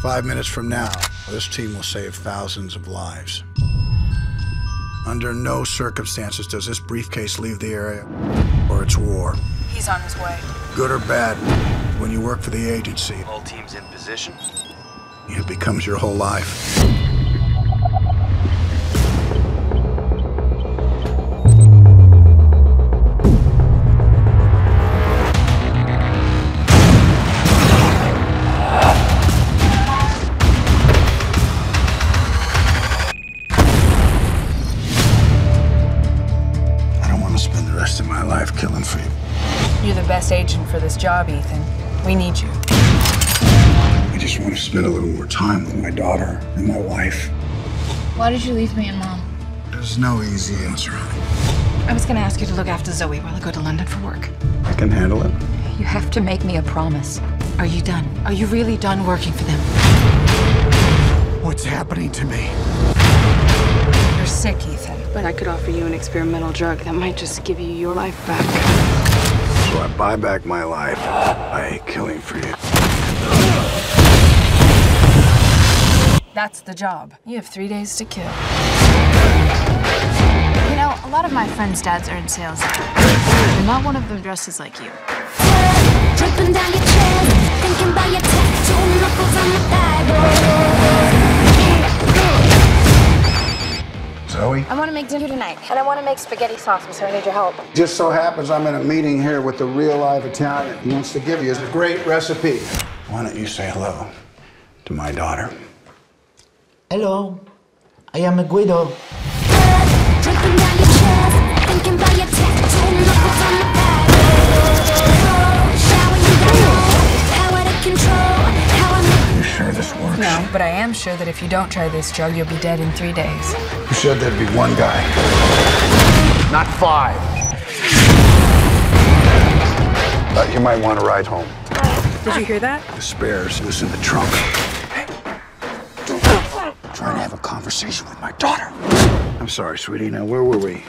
5 minutes from now, this team will save thousands of lives. Under no circumstances does this briefcase leave the area, or it's war. He's on his way. Good or bad, when you work for the agency, all teams in position, it becomes your whole life. Agent for this job, Ethan. We need you. I just want to spend a little more time with my daughter and my wife. Why did you leave me and Mom? There's no easy answer on it. I was going to ask you to look after Zoe while I go to London for work. I can handle it. You have to make me a promise. Are you done? Are you really done working for them? What's happening to me? You're sick, Ethan. But I could offer you an experimental drug that might just give you your life back. So I buy back my life by killing for you. That's the job. You have 3 days to kill. You know, a lot of my friends' dads are in sales. And not one of them dresses like you. Zoe? I want to make dinner tonight, and I want to make spaghetti sauce, so I need your help. Just so happens I'm in a meeting here with the real live Italian. He wants to give you a great recipe. Why don't you say hello to my daughter? Hello. I am a Guido. No, but I am sure that if you don't try this drug, you'll be dead in 3 days. You said there'd be one guy. Not five. But you might want to ride home. Did you hear that? The spares was in the trunk. Hey, I'm trying to have a conversation with my daughter. I'm sorry, sweetie. Now, where were we?